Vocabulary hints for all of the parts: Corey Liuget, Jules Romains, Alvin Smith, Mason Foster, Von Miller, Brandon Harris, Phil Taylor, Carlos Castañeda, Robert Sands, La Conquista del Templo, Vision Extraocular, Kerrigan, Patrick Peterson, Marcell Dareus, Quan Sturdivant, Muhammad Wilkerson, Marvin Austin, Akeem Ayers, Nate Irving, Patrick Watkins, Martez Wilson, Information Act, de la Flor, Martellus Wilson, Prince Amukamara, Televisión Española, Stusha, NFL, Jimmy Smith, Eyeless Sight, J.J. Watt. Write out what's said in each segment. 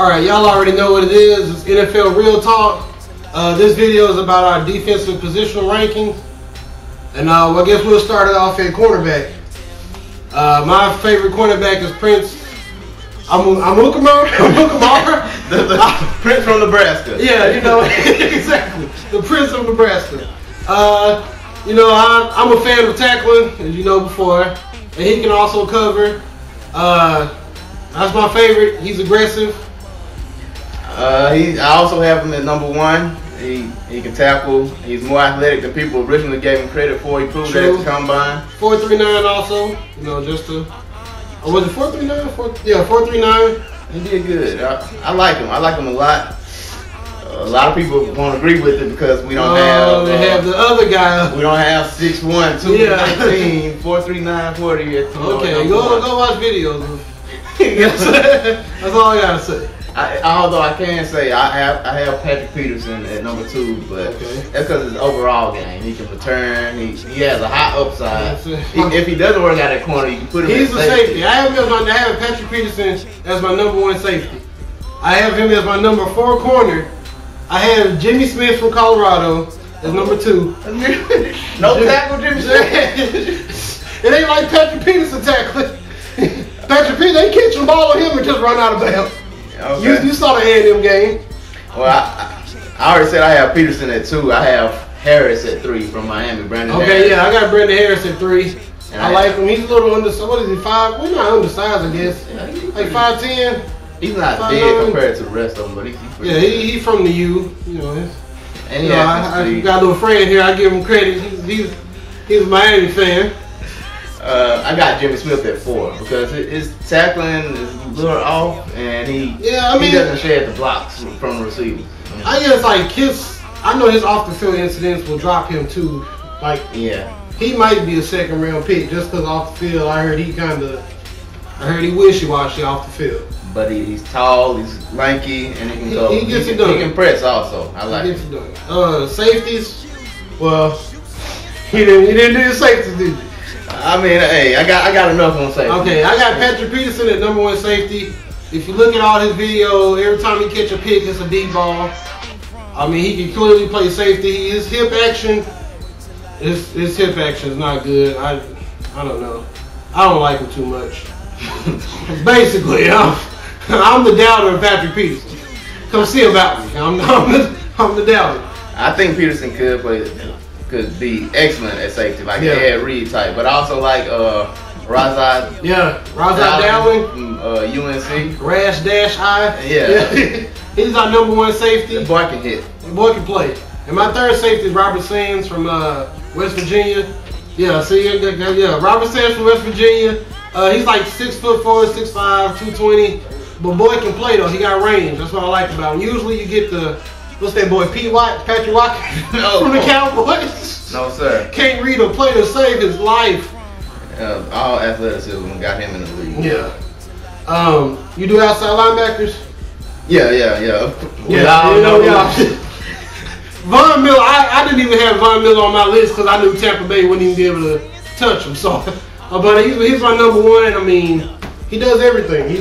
Alright, y'all already know what it is. It's NFL Real Talk. This video is about our defensive positional rankings. And I guess we'll start it off at cornerback. My favorite cornerback is Prince Amukamara. Prince from Nebraska. Yeah, you know, exactly. The Prince of Nebraska. You know, I'm a fan of tackling, as you know before. And he can also cover. That's my favorite. He's aggressive. I also have him at number 1. He can tackle. He's more athletic than people originally gave him credit for. He proved that at the combine. 4.39 also. You know, just to. Oh, was it 4.39? Yeah, 4.39. He did good. I like him. I like him a lot. A lot of people won't agree with it because we don't have the other guy. We don't have 6'1", 219, 4.39, 40. Okay, go watch videos. That's all I gotta say. Although I can say I have Patrick Peterson at number 2, but that's because it's overall game. He can return. He has a high upside. If he doesn't work out at corner, you can put him. He's a safety. I have Patrick Peterson as my number 1 safety. I have him as my number 4 corner. I have Jimmy Smith from Colorado as number 2. No tackle, Jimmy Smith. It ain't like Patrick Peterson tackling. Patrick Peterson, they catch the ball on him and just run out of bounds. Okay. You saw the A&M game. Well, I already said I have Peterson at 2. I have Harris at 3 from Miami. Brandon Harris. Yeah, I got Brandon Harris at 3. And I like him. He's a little undersized. What is he, 5? We're not undersized, I guess. Yeah, like 5'10". He's not big compared to the rest of them, but he's pretty good. He's from the U. You know, and I got a little friend here. I give him credit. He's a Miami fan. I got Jimmy Smith at 4 because his tackling is a little off, and he doesn't shed the blocks from receivers. I guess like I know his off the field incidents will drop him too. Like he might be a 2nd round pick just because off the field. I heard he he wishy-washy off the field. But he's tall, he's lanky, and he can go. He gets it done. He can press also. I like it. Safeties. Well, he didn't do his safeties, did he? I mean, hey, I got enough on safety. Okay, I got Patrick Peterson at number 1 safety. If you look at all his video, every time he catch a pick, it's a deep ball. I mean, he can clearly play safety. His hip action, his hip action is not good. I don't know. I don't like him too much. Basically, I'm the doubter of Patrick Peterson. Come see about me. I'm the doubter. I think Peterson could play could be excellent at safety, like Ed Reed type, but also like Razad. Yeah, Razad Dowling, UNC. Razad. Yeah. He's our number 1 safety. The boy can hit. The boy can play. And my 3rd safety is Robert Sands from West Virginia. Yeah, Robert Sands from West Virginia. He's like 6'4", 6'5", 220. But boy can play though. He got range. That's what I like about him. Usually you get the what's that boy, Patrick Watkins from the Cowboys? No, sir. Can't read or play to save his life. All athleticism got him in the league. Yeah. You do outside linebackers? Yeah. Von Miller, I didn't even have Von Miller on my list because I knew Tampa Bay wouldn't even be able to touch him. So, but he's my number 1. I mean, he does everything.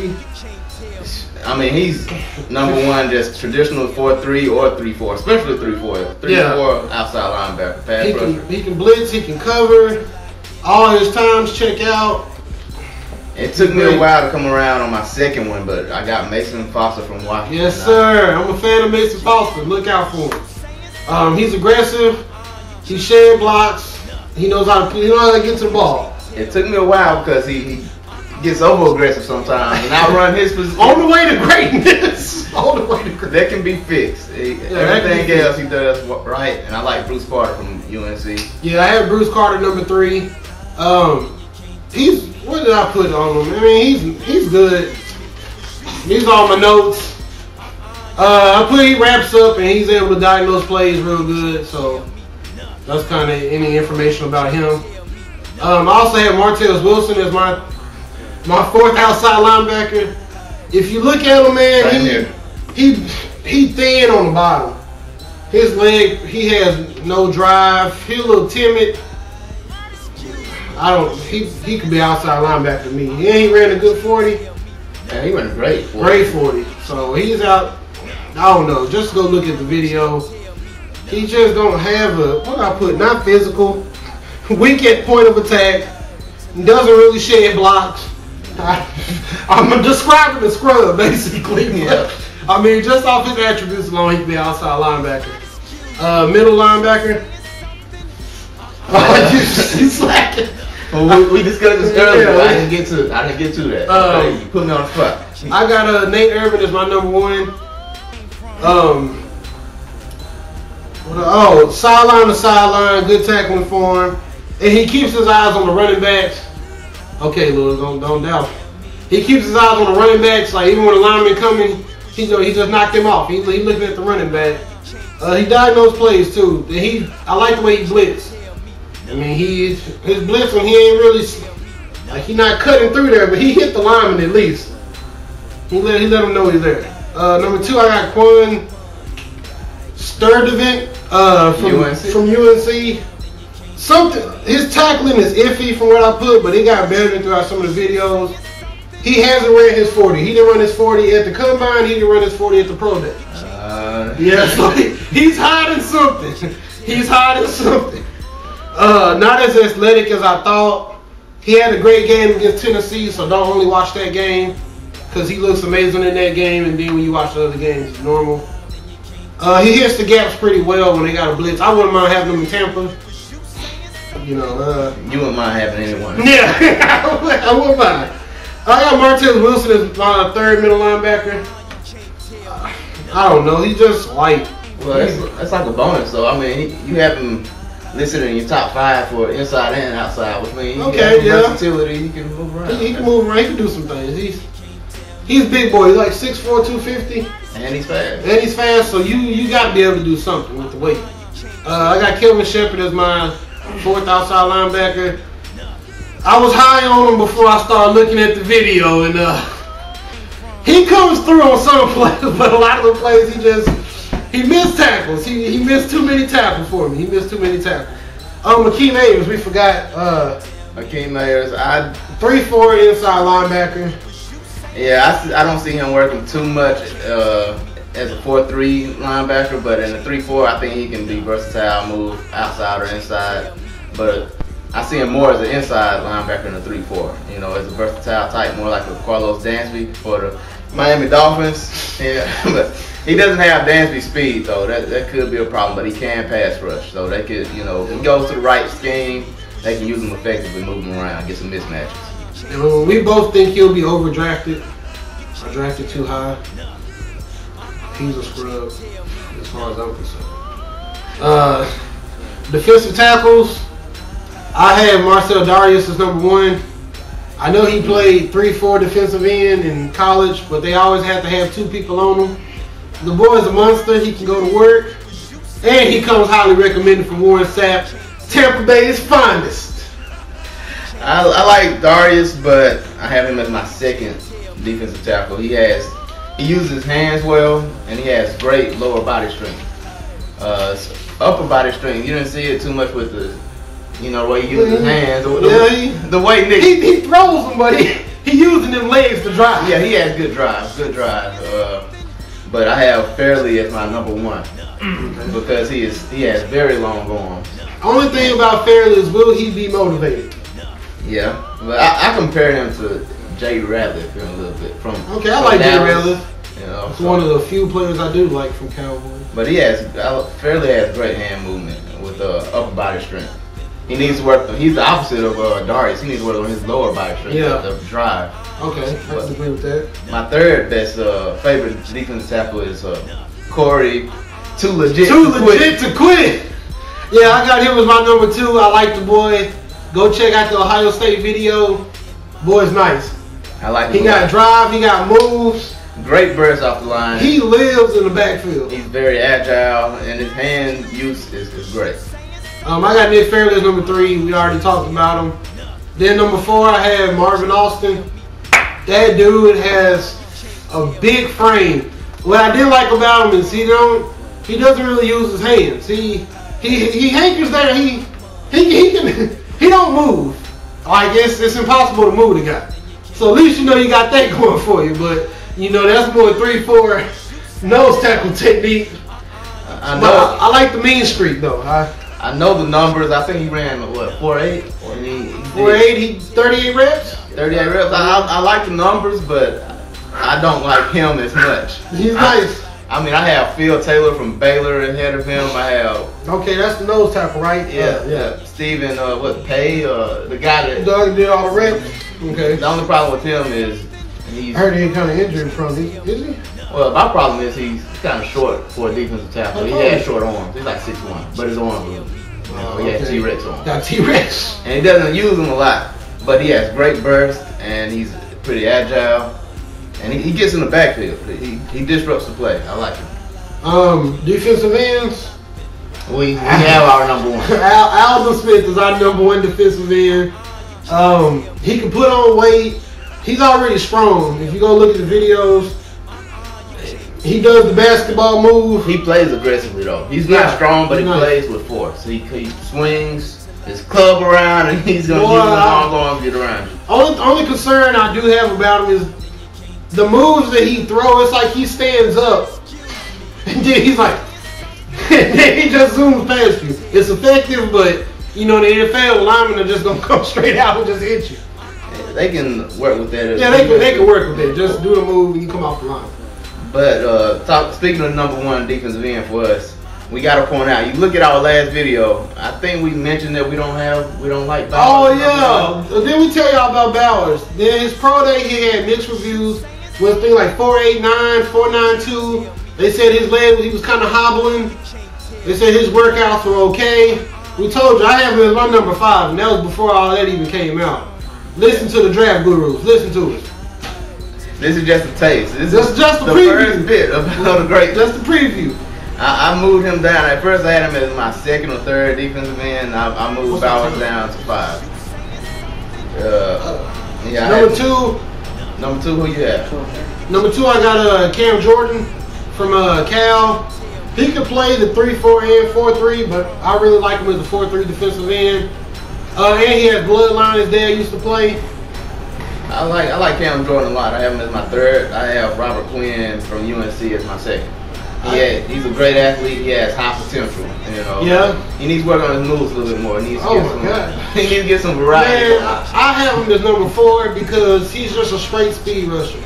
He's number 1, just traditional 4-3 or 3-4, especially 3-4. 3-4 outside linebacker, pass rusher. He can blitz, he can cover, all his times check out. It took me a while to come around on my 2nd one, but I got Mason Foster from Washington. Yes, sir. I'm a fan of Mason Foster. Look out for him. He's aggressive. He shed blocks. He knows how to get to the ball. It took me a while because he gets over aggressive sometimes, and I run his position. On the way to greatness. On the way to greatness. That can be fixed. Everything else he does right, and I like Bruce Carter from UNC. Yeah, I have Bruce Carter number 3. What did I put on him? I mean, he's good. These are all my notes. He wraps up and he's able to diagnose plays real good. So that's kind of any information about him. I also have Martellus Wilson as my 4th outside linebacker. If you look at him, man, he's thin on the bottom. His leg, he has no drive. He's a little timid. He could be outside linebacker to me. He ran a good 40. Man, he ran a great 40. So he's out. I don't know. Just go look at the video. He just don't have a, what I put, not physical, weak at point of attack, doesn't really shed blocks. I'm describing the scrub, basically. Yeah. I mean, just off his attributes alone, he'd be outside linebacker. Middle linebacker. Oh, you slacking. Well, we discussed this earlier, but I didn't get to that. You put me on the spot. I got Nate Irving as my number one. Sideline to sideline, good tackling form, and he keeps his eyes on the running backs. Okay, Lewis, don't doubt. He keeps his eyes on the running backs. Like even when the linemen come in, he just knocked him off. He looking at the running back. He diagnosed plays too. And I like the way he blitzes. I mean, his blitzing, he ain't really, like, he not cutting through there, but he hit the lineman at least. He let him know he's there. Number two, I got Quan Sturdivant from UNC. His tackling is iffy from what I put, but it got better throughout some of the videos. He hasn't ran his 40. He didn't run his 40 at the combine. He didn't run his 40 at the pro day. So he's hiding something. He's hiding something. Not as athletic as I thought. He had a great game against Tennessee, so don't only watch that game, because he looks amazing in that game, and then when you watch the other games, it's normal. He hits the gaps pretty well when they got a blitz. I wouldn't mind having him in Tampa. You know, you wouldn't mind having anyone. Yeah, I wouldn't mind. I got Martez Wilson as my third middle linebacker. I don't know. He's just light. Well, that's like a bonus, though. I mean, you have him listed in your top five for inside and outside, which means versatility. He can move around. He can move around. He can do some things. He's big boy. He's like 6'4", 250. And he's fast. So you got to be able to do something with the weight. I got Kelvin Sheppard as my fourth outside linebacker. I was high on him before I started looking at the video, and he comes through on some plays, but a lot of the plays he missed tackles. He missed too many tackles for me. Akeem Ayers, we forgot. Akeem Ayers, 3-4 inside linebacker. Yeah, I don't see him working too much as a 4-3 linebacker, but in a 3-4, I think he can be versatile, move outside or inside. But I see him more as an inside linebacker in a 3-4. You know, as a versatile type, more like a Carlos Dansby for the Miami Dolphins. Yeah, but he doesn't have Dansby speed, though. That could be a problem, but he can pass rush. So they could, you know, if he goes to the right scheme, they can use him effectively, move him around, get some mismatches. And we both think he'll be overdrafted. I drafted too high. He's a scrub, as far as I'm concerned. Defensive tackles, I had Marcell Dareus as number one. I know he played 3-4 defensive end in college, but they always had to have two people on him. The boy is a monster. He can go to work. And he comes highly recommended from Warren Sapp, Tampa Bay's finest. I like Dareus, but I have him as my second defensive tackle. He uses his hands well, and he has great lower body strength. Upper body strength, you didn't see it too much with the, you know, way he uses his hands. The way Nick he throws them, but he using them legs to drive. Yeah, he has good drive. But I have Fairley as my number one because he has very long arms. Only thing about Fairley is, will he be motivated? Yeah, but I compare him to Jay Radley for a little bit. I like Jay Radley. You know, it's one of the few players I do like from Cowboys. But Fairley has great hand movement with upper body strength. He needs to work. He's the opposite of Dareus. He needs to work on his lower body strength, the drive. Okay, I can agree with that. My third best favorite defensive tackle is Corey. Too legit to quit. Yeah, I got him as my number two. I like the boy. Go check out the Ohio State video. Boy's nice. I like him. He got drive. He got moves. Great burst off the line. He lives in the backfield. He's very agile, and his hand use is great. I got Nick Fairley as number three. We already talked about him. Then number four, I had Marvin Austin. That dude has a big frame. What I did like about him is he doesn't really use his hands. He hankers there. He can. He don't move. Like, it's impossible to move the guy. So at least you know you got that going for you. But You know, that's more 3-4 nose tackle technique. I know. But I like the mean streak though. I know the numbers. I think he ran what 4.8. 4.8. He 38 reps. 38 reps. I like the numbers, but I don't like him as much. He's nice. I mean, I have Phil Taylor from Baylor ahead of him. I have. Okay, that's the nose tackle, right? Yeah, yeah. Steven, what Pay? The guy that did all the reps. Okay. The only problem with him is he's. I heard he kind of injured from him, isn't he? Well, my problem is he's kind of short for a defensive tackle. He has short arms. He's like 6'1", but his arms. He has T-Rex arms. Got T-Rex. And he doesn't use them a lot, but he has great burst and he's pretty agile. And he gets in the backfield. He disrupts the play. I like him. Defensive ends. We have our number one. Alvin Smith is our number one defensive end. He can put on weight. He's already strong. If you go look at the videos, he does the basketball move. He plays aggressively though. He's not strong, but he plays with force. He swings his club around, and he's gonna give his long arms get around you. Only concern I do have about him is the moves that he throws. It's like he stands up, and then he's like, and then he just zooms past you. It's effective, but you know the NFL linemen are just gonna come straight out and just hit you. Yeah, they can work with that. Yeah, they can work with it. Just do the move, and you come off the line. But speaking of number one defensive end for us, we gotta point out. You look at our last video. I think we mentioned that we don't like Bowers. Oh yeah. Then we tell y'all about Bowers. Then his pro day, he had mixed reviews. Was thing like 4.89, 4.92. They said his leg, he was kind of hobbling. They said his workouts were okay. We told you I have him as my number 5, and that was before all that even came out. Listen to the draft gurus. Listen to it. This is just a taste. This is just the first bit of the great. Just the preview. I moved him down. At first, I had him as my 2nd or 3rd defensive end. I moved Bowers down to 5. Yeah. Number two, who you have? Number 2, I got Cam Jordan from Cal. He could play the 3-4 and 4-3, but I really like him as a 4-3 defensive end. And he has bloodline. His dad used to play. I like Cam Jordan a lot. I have him as my 3rd. I have Robert Quinn from UNC as my 2nd. He's a great athlete. He has high potential. You know. Yeah. He needs to work on his moves a little bit more. He needs to get some variety. Man, I have him as number 4 because he's just a straight speed rusher.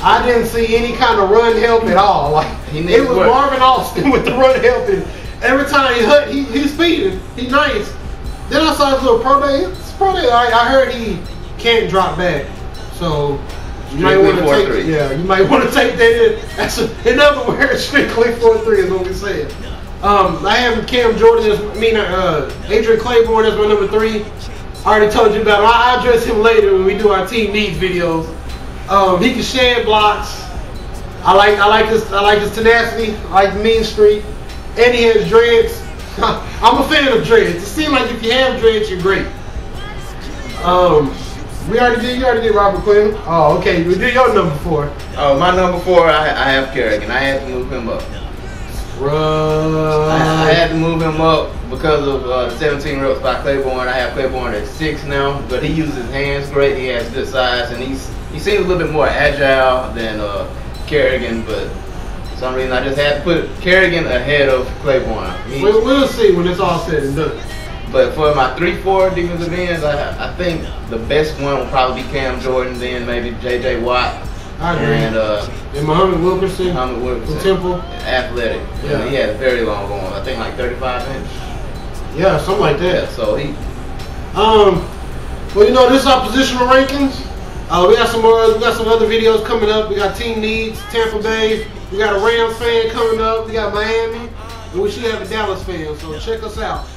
I didn't see any kind of run help at all. Like it was Marvin Austin with the run help. Every time he's speeding. He's nice. Then I saw his little pro day. It's pro day. I heard he can't drop back. So you might want to take, that in. That's in other words, strictly 4-3 is what we said. I have Cam Jordan, Adrian Clayborn as my number 3. I already told you about him. I'll address him later when we do our team needs videos. He can shed blocks. I like his tenacity. I like mean streak, and he has dreads. I'm a fan of dreads. It seems like if you have dreads, you're great. You already did Robert Quinn. Oh, okay. You did your number 4. Oh, my number 4, I have Kerrigan. I had to move him up. I had to move him up because of 17 reps by Clayborn. I have Clayborn at 6 now, but he uses his hands great. He has good size, and he seems a little bit more agile than Kerrigan, but for some reason I just had to put Kerrigan ahead of Clayborn. We'll see when it's all said and done. But for my 3-4 defensive ends, I think the best one will probably be Cam Jordan, then maybe J.J. Watt. I agree. And Muhammad Wilkerson. Muhammad Wilkerson. Temple. Athletic. Yeah. And he had a very long arm. I think like 35 inch. Yeah, something like that. Yeah, so he. Well, you know, this is our positional rankings. We got some other videos coming up. We got team needs, Tampa Bay. We got a Rams fan coming up. We got Miami, and we should have a Dallas fan. So check us out.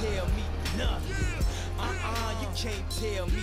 Tell me nothing. You can't tell me.